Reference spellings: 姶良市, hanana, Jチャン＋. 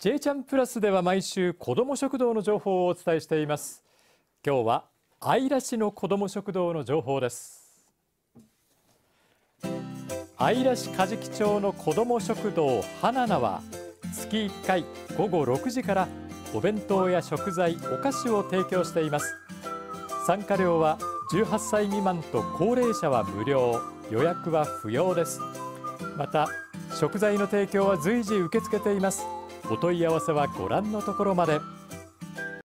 J ちゃんプラスでは毎週子ども食堂の情報をお伝えしています。今日は姶良市の子ども食堂の情報です。姶良市加敷町の子ども食堂はななは月1回午後6時からお弁当や食材、お菓子を提供しています。参加料は18歳未満と高齢者は無料、予約は不要です。また食材の提供は随時受け付けています。お問い合わせはご覧のところまで。